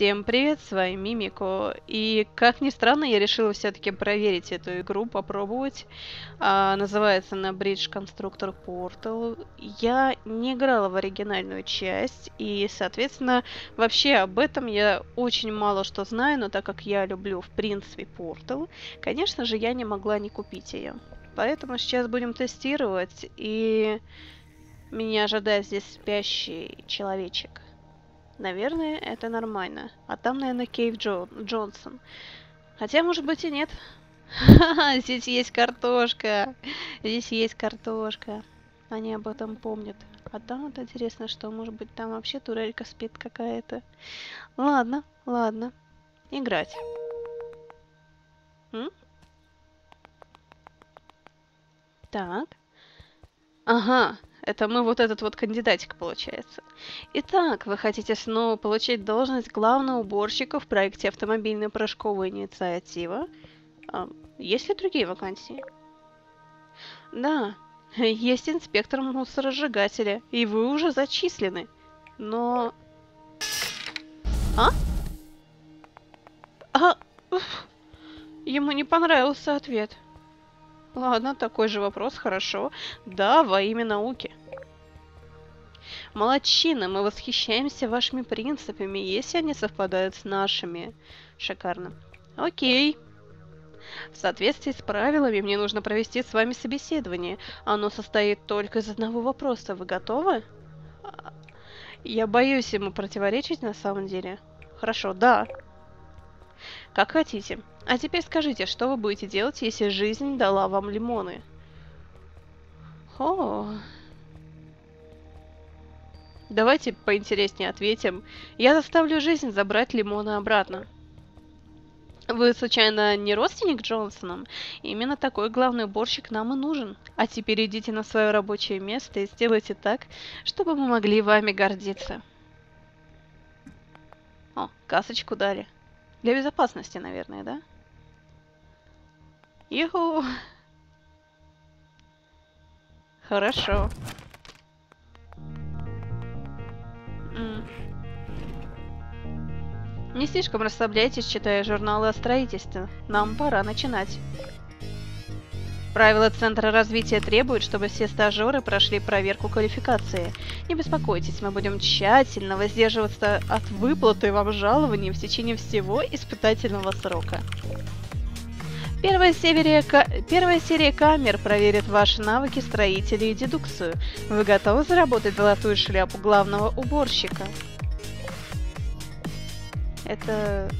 Всем привет, с вами Мимико, и как ни странно, я решила все-таки проверить эту игру, попробовать. Называется она Bridge Constructor Portal. Я не играла в оригинальную часть, и, соответственно, вообще об этом я очень мало что знаю, но так как я люблю, в принципе, Portal, конечно же, я не могла не купить ее. Поэтому сейчас будем тестировать, и меня ожидает здесь спящий человечек. Наверное, это нормально. А там, наверное, Кейв Джонсон. Хотя, может быть, и нет. Ха-ха, здесь есть картошка. Здесь есть картошка. Они об этом помнят. А там вот интересно, что, может быть, там вообще турелька спит какая-то. Ладно, ладно. Играть. Так. Ага. Это мы вот этот вот кандидатик, получается. Итак, вы хотите снова получить должность главного уборщика в проекте «Автомобильная прыжковая инициатива». Есть ли другие вакансии? Да, есть инспектор мусоросжигателя, и вы уже зачислены. Но... Ему не понравился ответ. Ладно, такой же вопрос, хорошо. Да, во имя науки. Молодчина, мы восхищаемся вашими принципами, если они совпадают с нашими. Шикарно. Окей. В соответствии с правилами мне нужно провести с вами собеседование. Оно состоит только из одного вопроса. Вы готовы? Я боюсь ему противоречить на самом деле. Хорошо, да. Как хотите. А теперь скажите, что вы будете делать, если жизнь дала вам лимоны? О. Давайте поинтереснее ответим. Я заставлю жизнь забрать лимоны обратно. Вы, случайно, не родственник Джонсонам? Именно такой главный уборщик нам и нужен. А теперь идите на свое рабочее место и сделайте так, чтобы мы могли вами гордиться. О, касочку дали. Для безопасности, наверное, да? Юху! Хорошо. Не слишком расслабляйтесь, читая журналы о строительстве. Нам пора начинать. Правила Центра развития требуют, чтобы все стажеры прошли проверку квалификации. Не беспокойтесь, мы будем тщательно воздерживаться от выплаты вам жалований в течение всего испытательного срока. Первая серия камер проверит ваши навыки строителей и дедукцию. Вы готовы заработать золотую шляпу главного уборщика? Это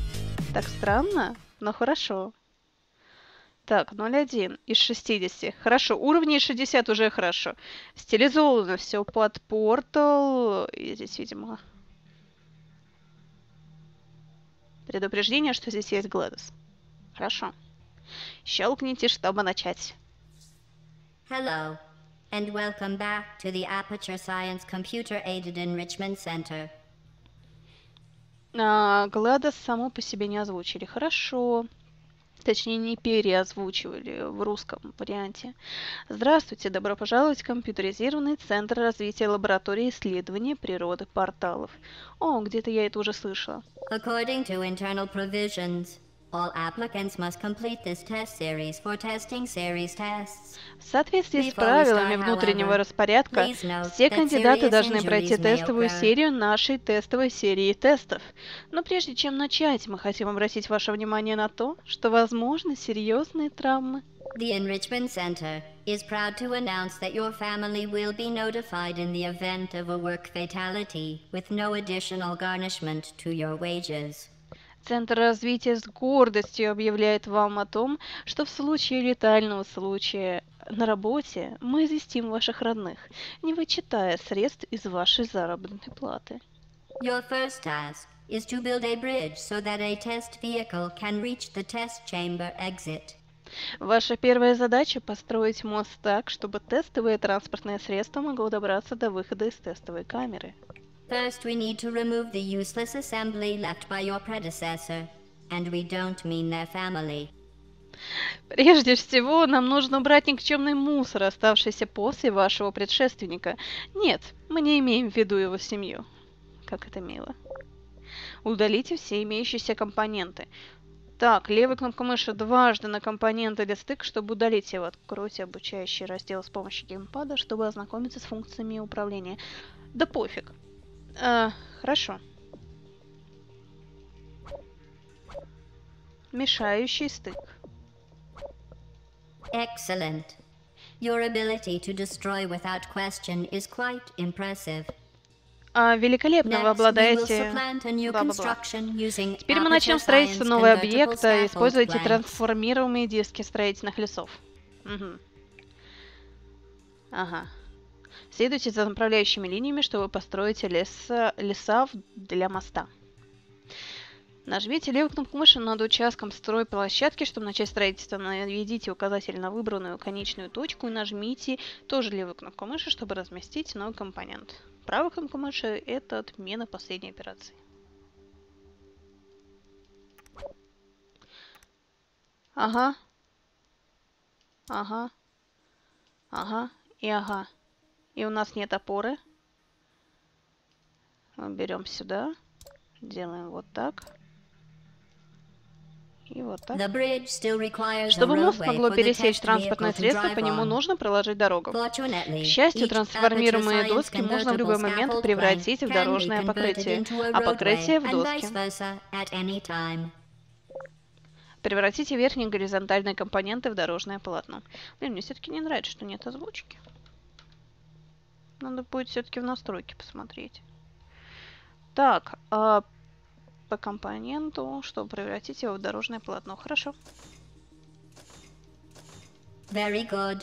так странно, но хорошо. Так, 0,1 из 60. Хорошо, уровней 60 уже хорошо. Стилизовано все под портал. И здесь, видимо... Предупреждение, что здесь есть GLaDOS. Хорошо. Щелкните, чтобы начать. Hello, and welcome back to the Aperture Science Computer Aided Enrichment Center. GLaDOS само по себе не озвучили. Хорошо. Точнее, не переозвучивали в русском варианте. Здравствуйте, добро пожаловать в компьютеризированный центр развития лаборатории исследования природы порталов. О, где-то я это уже слышала. According to internal provisions, all applicants must complete this test series for testing series tests. В соответствии с правилами внутреннего распорядка, все кандидаты должны пройти тестовую серию нашей тестовой серии тестов. Но прежде чем начать, мы хотим обратить ваше внимание на то, что возможны серьезные травмы. The Enrichment Center is proud to announce that your family will be notified in the event of a work fatality with no additional garnishment to your wages. Центр развития с гордостью объявляет вам о том, что в случае летального случая на работе мы известим ваших родных, не вычитая средств из вашей заработной платы. Your first task is to build a bridge so that a test vehicle can reach the test chamber exit. Ваша первая задача – построить мост так, чтобы тестовое транспортное средство могло добраться до выхода из тестовой камеры. First, we need to remove the useless assembly left by your predecessor, and we don't mean their family. Прежде всего, нам нужно убрать никчемный мусор, оставшийся после вашего предшественника. Нет, мы не имеем в виду его семью. Как это мило. удалите все имеющиеся компоненты. Так, левой кнопкой мыши дважды на компоненты или стык, чтобы удалить его. Откройте обучающий раздел с помощью геймпада, чтобы ознакомиться с функциями управления. Да пофиг. Хорошо. Мешающий стык. Excellent. Your ability to destroy without question is quite impressive. Великолепно, вы обладаете... Теперь мы начнем строительство нового объекта. Используйте трансформируемые диски строительных лесов. Угу. Ага. Следуйте за направляющими линиями, чтобы построить леса для моста. Нажмите левую кнопку мыши над участком стройплощадки, чтобы начать строительство. Наведите указатель на выбранную конечную точку и нажмите тоже левую кнопку мыши, чтобы разместить новый компонент. Правая кнопка мыши – это отмена последней операции. Ага. Ага. Ага. И ага. И у нас нет опоры. Берем сюда. Делаем вот так. И вот так. Чтобы мост могло пересечь транспортное средство, по нему нужно проложить дорогу. К счастью, трансформируемые доски можно в любой момент превратить в дорожное покрытие, а покрытие в доски. Превратите верхние горизонтальные компоненты в дорожное полотно. Блин, мне все-таки не нравится, что нет озвучки. Надо будет все-таки в настройки посмотреть. Так, по компоненту, чтобы превратить его в дорожное полотно. Хорошо. Отлично.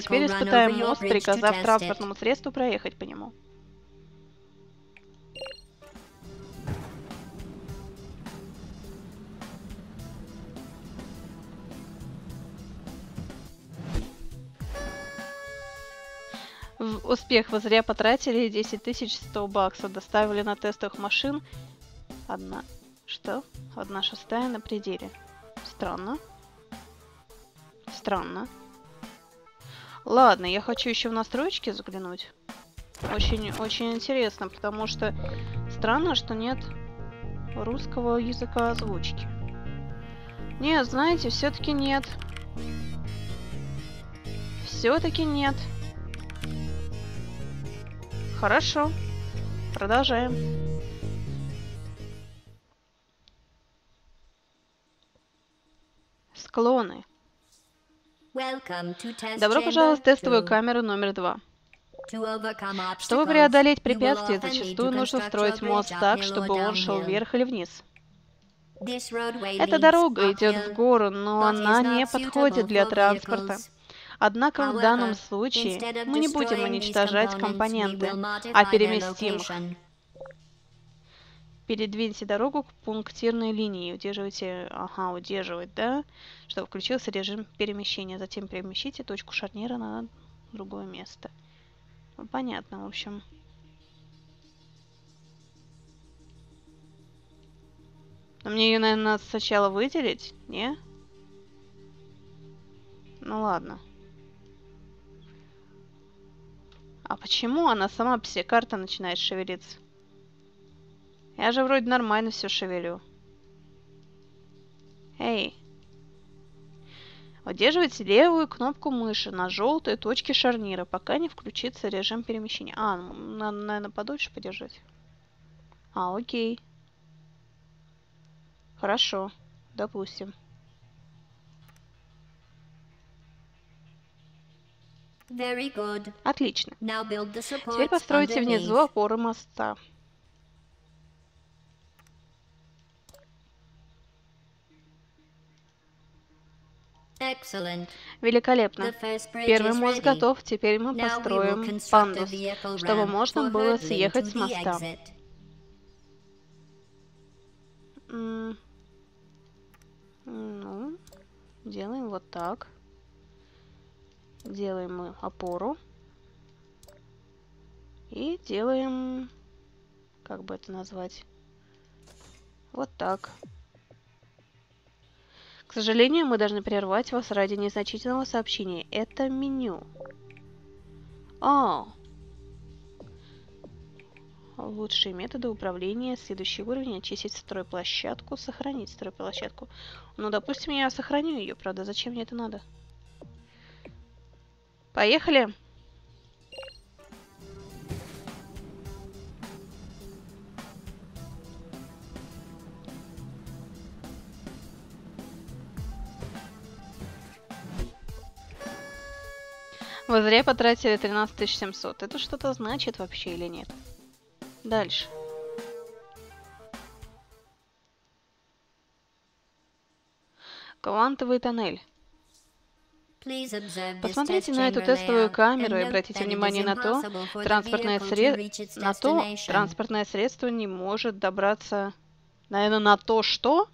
Теперь испытаем мост, приказав транспортному средству проехать по нему. Успех, вы зря потратили 10100 баксов. Доставили на тестовых машин. Одна... Что? 1/6 на пределе. Странно. Странно. Ладно, я хочу еще в настройки заглянуть. Очень интересно, потому что странно, что нет русского языка озвучки. Нет, знаете, все-таки нет. Все-таки нет. Хорошо. Продолжаем. Склоны. Добро пожаловать в тестовую камеру номер 2. Чтобы преодолеть препятствия, зачастую нужно строить мост так, чтобы он шел вверх или вниз. Эта дорога идет в гору, но она не подходит для транспорта. Однако в данном случае мы не будем уничтожать компоненты, а переместим их. Передвиньте дорогу к пунктирной линии. Удерживайте... Ага, удерживать, да? Чтобы включился режим перемещения. Затем перемещите точку шарнира на другое место. Понятно, в общем. Но мне ее, наверное, надо сначала выделить, не? Ну ладно. А почему она сама все карта начинает шевелиться? Я же вроде нормально все шевелю. Эй. Удерживайте левую кнопку мыши на желтой точке шарнира, пока не включится режим перемещения. А, надо, наверное, подольше подержать. А, окей. Хорошо. Допустим. Отлично. Теперь постройте внизу опоры моста. Великолепно. Первый мост готов. Теперь мы построим пандус, чтобы можно было съехать с моста. Ну, делаем вот так. Делаем мы опору. И делаем, как бы это назвать, вот так. К сожалению, мы должны прервать вас ради незначительного сообщения. Это меню. Лучшие методы управления. Следующий уровень. Очистить стройплощадку. Сохранить стройплощадку. Ну, допустим, я сохраню ее, правда. Зачем мне это надо? Поехали! Вы зря потратили 13700. Это что-то значит вообще или нет? Дальше. Квантовый тоннель. Посмотрите на эту тестовую камеру и обратите внимание на то, транспортное средство не может добраться... Наверное, на то, что?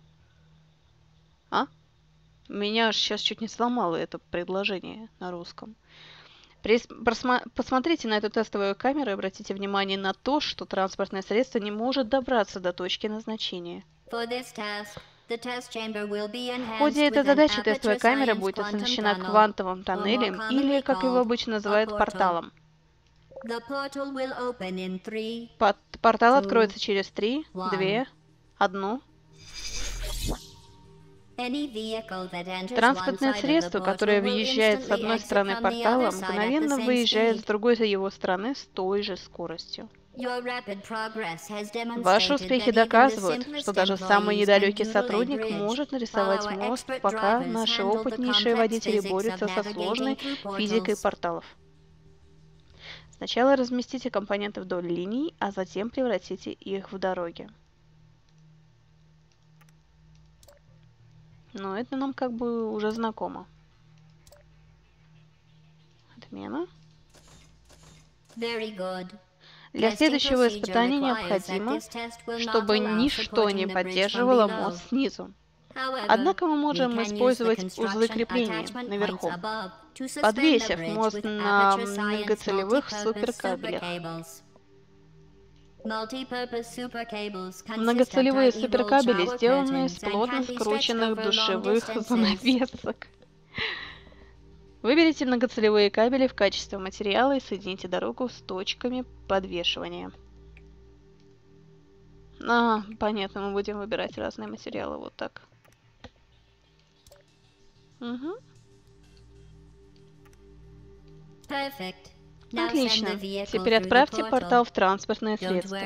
А? Меня сейчас чуть не сломало это предложение на русском. Посмотрите на эту тестовую камеру и обратите внимание на то, что транспортное средство не может добраться до точки назначения. В ходе этой задачи тестовая камера будет оснащена квантовым тоннелем, или, как его обычно называют, порталом. Портал откроется через 3, 2, 1... Транспортное средство, которое въезжает с одной стороны портала, мгновенно выезжает с другой его стороны с той же скоростью. Ваши успехи доказывают, что даже самый недалекий сотрудник может нарисовать мост, пока наши опытнейшие водители борются со сложной физикой порталов. Сначала разместите компоненты вдоль линий, а затем превратите их в дороги. Но это нам как бы уже знакомо. Отмена. Для следующего испытания необходимо, чтобы ничто не поддерживало мост снизу. Однако мы можем использовать узлы крепления наверху, подвесив мост на многоцелевых суперкабелях. Многоцелевые суперкабели сделаны из плотно скрученных душевых занавесок. Выберите многоцелевые кабели в качестве материала и соедините дорогу с точками подвешивания. Понятно, мы будем выбирать разные материалы вот так. Угу. Perfect. Отлично. Теперь отправьте портал в транспортное средство.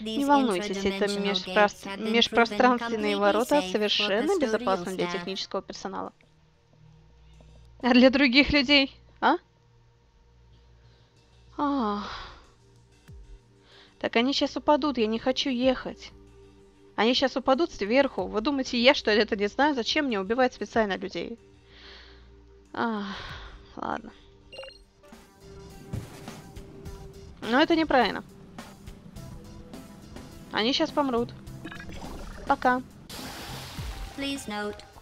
Не волнуйтесь, это межпространственные ворота совершенно безопасны для технического персонала. А для других людей? Так они сейчас упадут, я не хочу ехать. Они сейчас упадут сверху. Вы думаете, я что ли это не знаю? Зачем мне убивать специально людей? Ладно. Но это неправильно. Они сейчас помрут. Пока.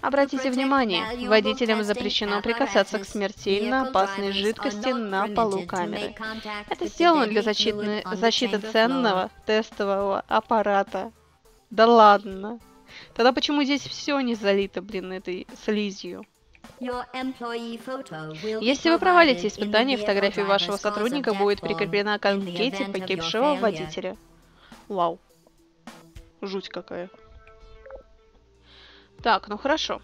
Обратите внимание, водителям запрещено прикасаться к смертельно опасной жидкости на полу камеры. Это сделано для защиты ценного тестового аппарата. Да ладно. Тогда почему здесь все не залито, блин, этой слизью? Если вы провалите испытание, фотография вашего сотрудника будет прикреплена к анкете погибшего водителя. Вау. Жуть какая. Так, ну хорошо.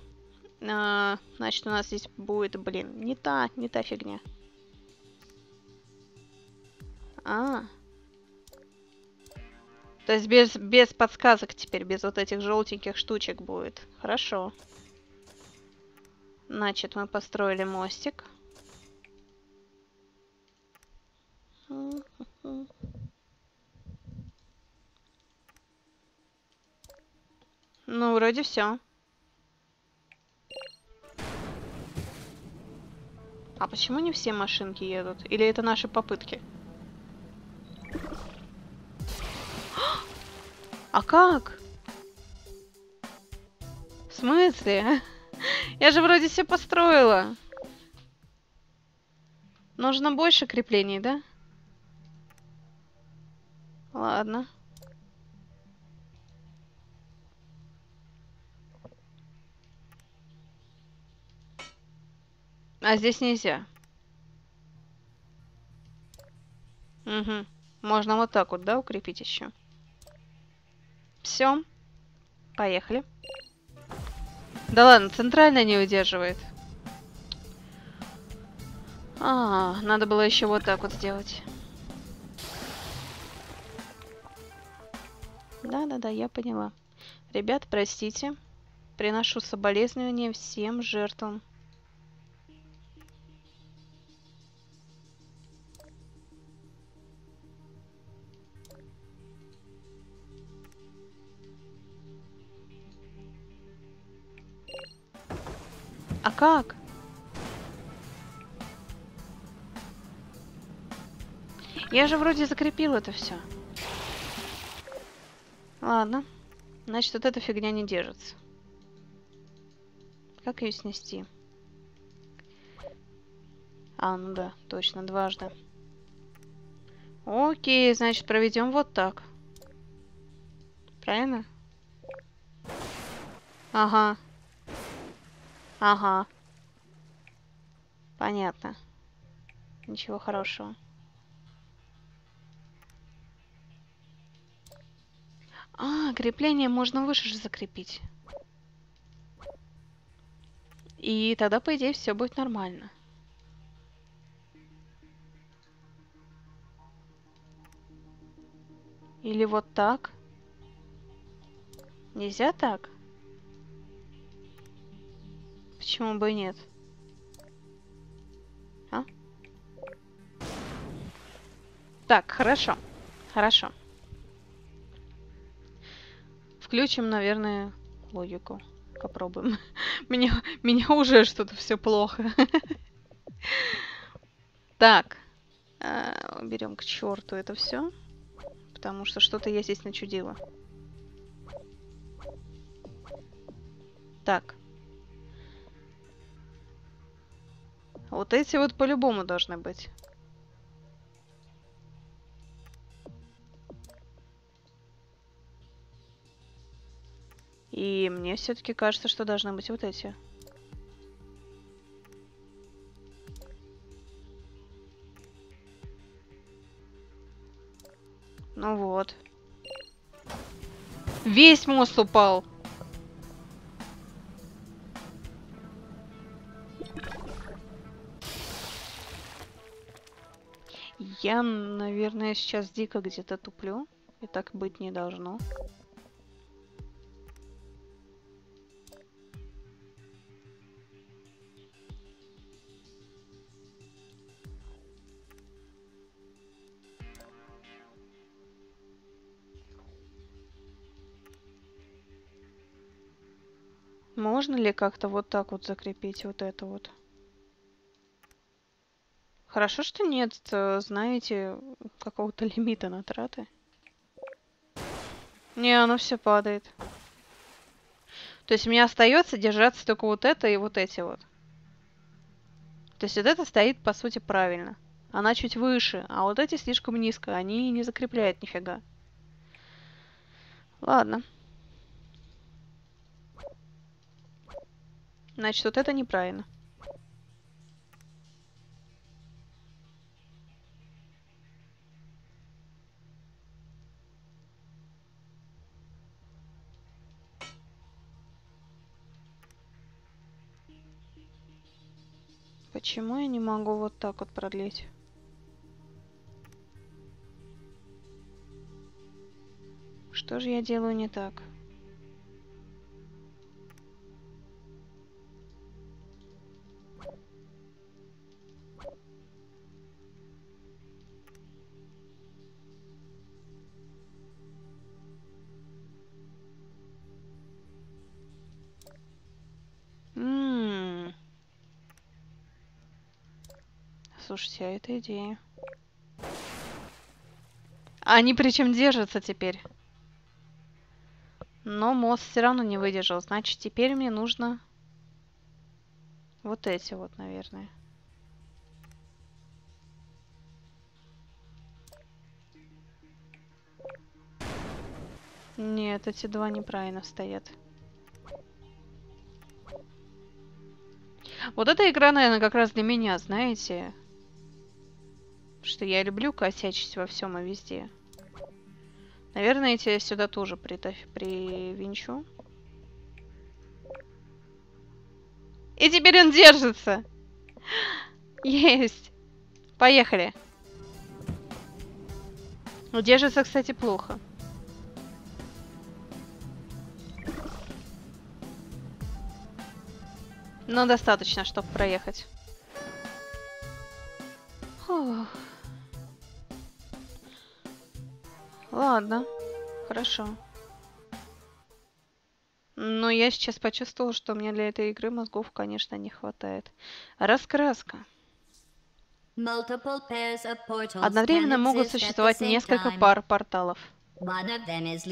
Значит, у нас здесь будет, блин, не та фигня. То есть без подсказок теперь, без вот этих желтеньких штучек будет. Хорошо. Значит, мы построили мостик. Ну, вроде все. А почему не все машинки едут? Или это наши попытки? А как? В смысле? Я же вроде все построила. Нужно больше креплений, да? Ладно. А здесь нельзя. Угу. Можно вот так вот, да, укрепить еще. Все. Поехали. Да ладно, центральная не удерживает. А, надо было еще вот так вот сделать. Да-да-да, я поняла. Ребят, простите. Приношу соболезнования всем жертвам. А как? Я же вроде закрепила это все. Ладно. Значит, вот эта фигня не держится. Как ее снести? А, ну да, точно, дважды. Окей, значит, проведем вот так. Правильно? Ага. Ага. Понятно. Ничего хорошего. А, крепление можно выше же закрепить. И тогда, по идее, все будет нормально. Или вот так. Нельзя так? Почему бы и нет? А? Так, хорошо. Хорошо. Включим, наверное, логику. Попробуем. Меня уже что-то все плохо. Так. Берем к черту это все. Потому что что-то я здесь начудила. Так. Вот эти вот по-любому должны быть. И мне все-таки кажется, что должны быть вот эти. Ну вот. Весь мост упал. Я, наверное, сейчас дико где-то туплю. И так быть не должно. Можно ли как-то вот так вот закрепить вот это вот? Хорошо, что нет, знаете, какого-то лимита на траты. Не, оно все падает. То есть мне остается держаться только вот это и вот эти вот. То есть вот это стоит, по сути, правильно. Она чуть выше, а вот эти слишком низко. Они не закрепляют нифига. Ладно. Значит, вот это неправильно. Почему я не могу вот так вот продлить? Что же я делаю не так? Слушайте, а это идея. Они причем держатся теперь. Но мост все равно не выдержал. Значит, теперь мне нужно вот эти вот, наверное. Нет, эти два неправильно стоят. Вот эта игра, наверное, как раз для меня, знаете... что я люблю косячить во всем и везде. Наверное, я тебя сюда тоже привинчу. И теперь он держится. Есть. Поехали. Держится, кстати, плохо. Но достаточно, чтобы проехать. Фух. Ладно, хорошо. Но я сейчас почувствовала, что мне для этой игры мозгов, конечно, не хватает. Раскраска. Одновременно могут существовать несколько пар порталов. Один из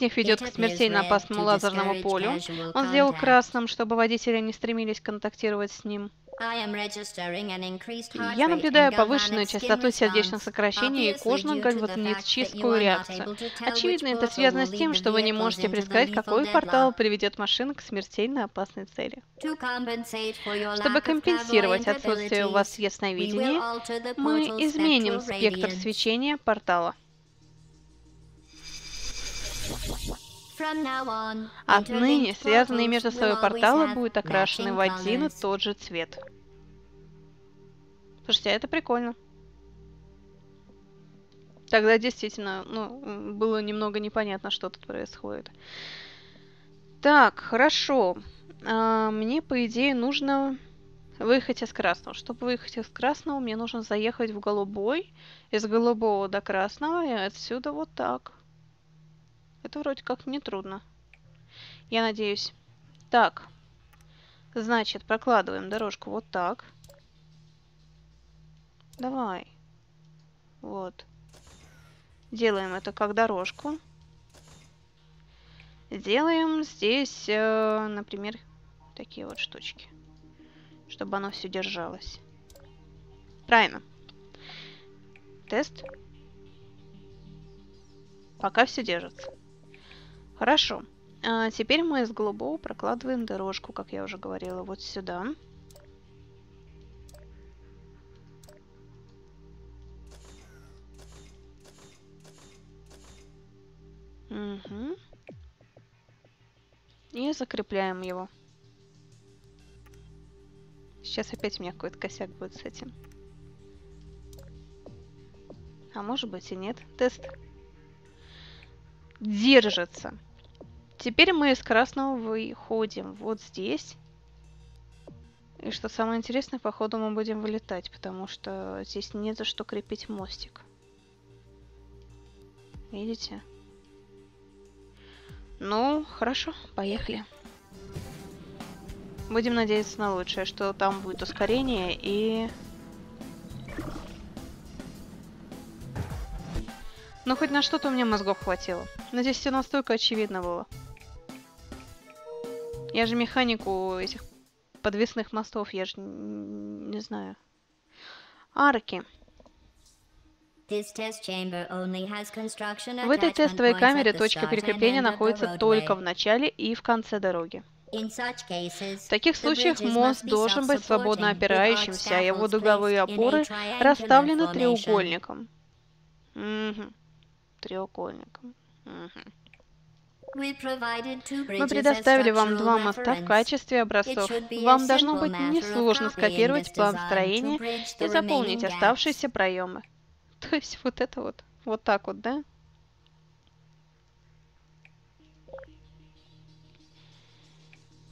них ведет к смертельно опасному лазерному полю. Он сделал красным, чтобы водители не стремились контактировать с ним. Я наблюдаю повышенную частоту сердечных сокращений и кожную гальваническую реакцию. Очевидно, это связано с тем, что вы не можете предсказать, какой портал приведет машину к смертельно опасной цели. Чтобы компенсировать отсутствие у вас ясновидения, мы изменим спектр свечения портала. Отныне связанные между собой порталы будут окрашены в один и тот же цвет. Слушайте, а это прикольно. Тогда действительно, ну, было немного непонятно, что тут происходит. Так, хорошо. Мне, по идее, нужно выехать из красного. Чтобы выехать из красного, мне нужно заехать в голубой. Из голубого до красного и отсюда вот так. Это вроде как не трудно. Я надеюсь. Так. Значит, прокладываем дорожку вот так. Давай. Вот. Делаем это как дорожку. Делаем здесь, например, такие вот штучки. Чтобы оно все держалось. Правильно. Тест. Пока все держится. Хорошо. А теперь мы из голубого прокладываем дорожку, как я уже говорила, вот сюда. Угу. И закрепляем его. Сейчас опять у меня какой-то косяк будет с этим. А может быть и нет. Тест. Держится. Теперь мы из красного выходим вот здесь. И что самое интересное, походу мы будем вылетать, потому что здесь не за что крепить мостик. Видите? Ну, хорошо, поехали. Будем надеяться на лучшее, что там будет ускорение и... Но хоть на что-то у меня мозгов хватило. Но здесь все настолько очевидно было. Я же механику этих подвесных мостов, я же не знаю. Арки. В этой тестовой камере точка перекрепления находится только в начале и в конце дороги. В таких случаях мост должен быть свободно опирающимся, а его дуговые опоры расставлены треугольником. Угу. Треугольником. Угу. Мы предоставили вам два моста в качестве образцов. Вам должно быть несложно скопировать план строения и заполнить оставшиеся проемы. То есть вот это вот. Вот так вот, да?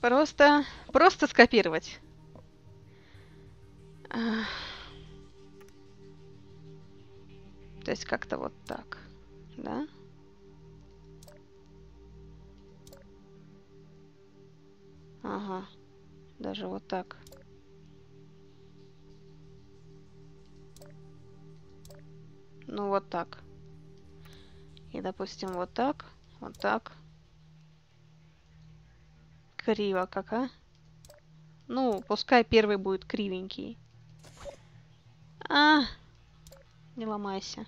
Просто скопировать. То есть как-то вот так, да? Ага, даже вот так. Ну вот так. И, допустим, вот так, вот так. Криво как, а? Ну, пускай первый будет кривенький. А! Не ломайся.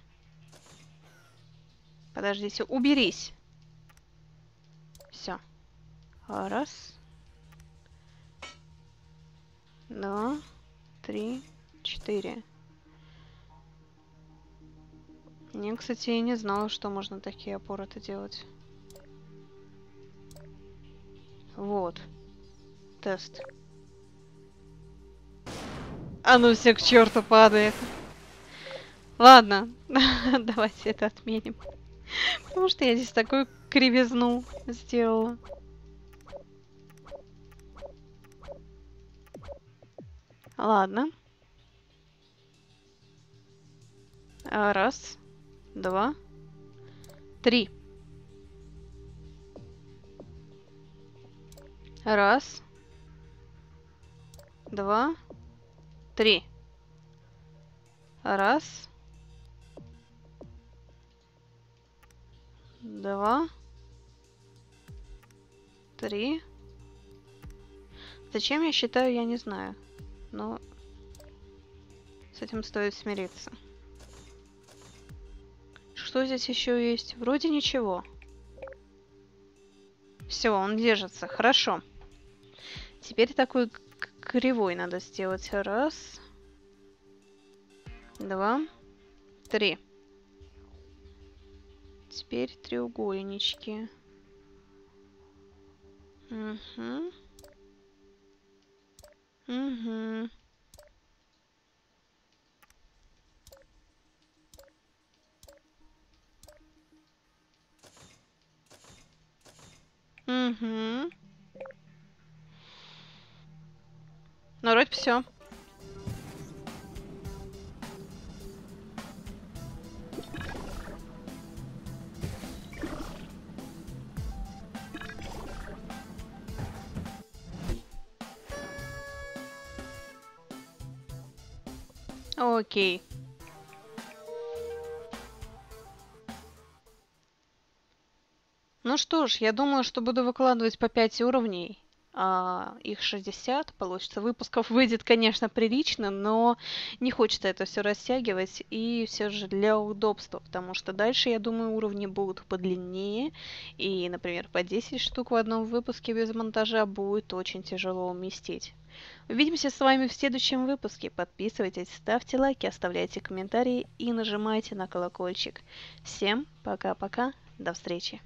Подождите, уберись. Все. Раз. Два. Три. 4. Я, кстати, и не знала, что можно такие опоры-то делать. Вот. Тест. А ну все к черту падает. Ладно, давайте это отменим. Потому что я здесь такую кривизну сделала. Ладно. Раз, два, три. Раз, два, три. Раз, два, три. Зачем я считаю, я не знаю. Но с этим стоит смириться. Что здесь еще есть? Вроде ничего. Все, он держится. Хорошо. Теперь такой кривой надо сделать. Раз, два, три. Теперь треугольнички. Угу. Угу. Угу. Ну, вроде все. Окей. Ну что ж, я думаю, что буду выкладывать по 5 уровней. Их 60 получится. Выпусков выйдет, конечно, прилично, но не хочется это все растягивать. И все же для удобства, потому что дальше, я думаю, уровни будут подлиннее. И, например, по 10 штук в одном выпуске без монтажа будет очень тяжело уместить. Увидимся с вами в следующем выпуске. Подписывайтесь, ставьте лайки, оставляйте комментарии и нажимайте на колокольчик. Всем пока-пока, до встречи!